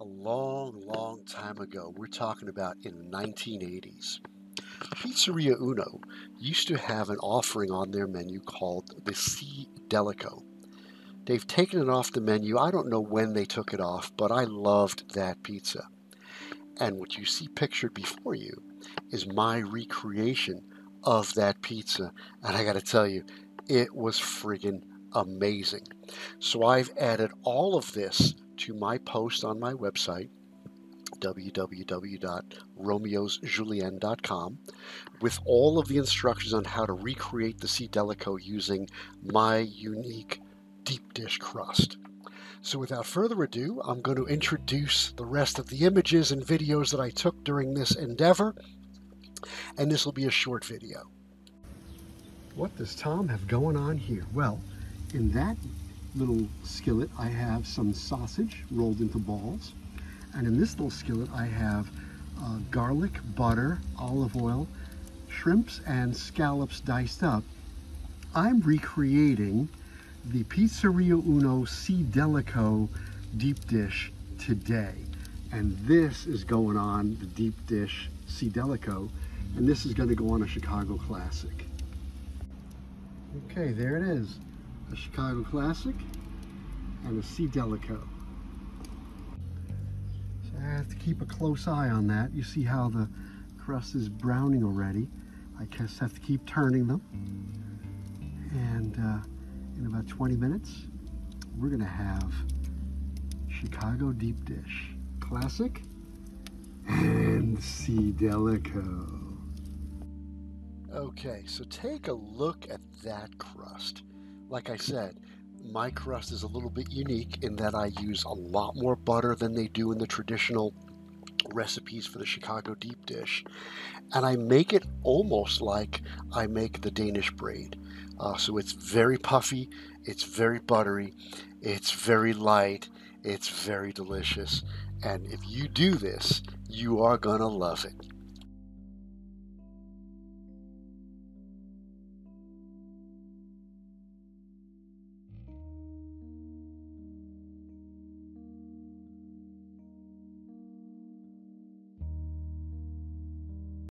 a long, long time ago. We're talking about in the 1980s. Pizzeria Uno used to have an offering on their menu called the Sea Delico. They've taken it off the menu. I don't know when they took it off, but I loved that pizza. And what you see pictured before you is my recreation of that pizza. And I got to tell you, it was friggin' amazing. So I've added all of this to my post on my website, www.romeosjulienne.com, with all of the instructions on how to recreate the Sea Delico using my unique deep dish crust. So without further ado, I'm going to introduce the rest of the images and videos that I took during this endeavor, and this will be a short video. What does Tom have going on here? Well, in that little skillet I have some sausage rolled into balls, and in this little skillet I have garlic, butter, olive oil, shrimps and scallops diced up. I'm recreating the Pizzeria Uno Sea Delico deep dish today. And this is going on the deep dish Sea Delico, and this is going to go on a Chicago classic. Okay, there it is. A Chicago classic and a Sea Delico. So I have to keep a close eye on that. You see how the crust is browning already. I just have to keep turning them. And in about 20 minutes, we're gonna have Chicago deep dish, classic, and Sea Delico. Okay, so take a look at that crust. Like I said, my crust is a little bit unique in that I use a lot more butter than they do in the traditional recipes for the Chicago deep dish, and I make it almost like I make the Danish braid. So it's very puffy, it's very buttery, it's very light, it's very delicious, and if you do this, you are gonna love it.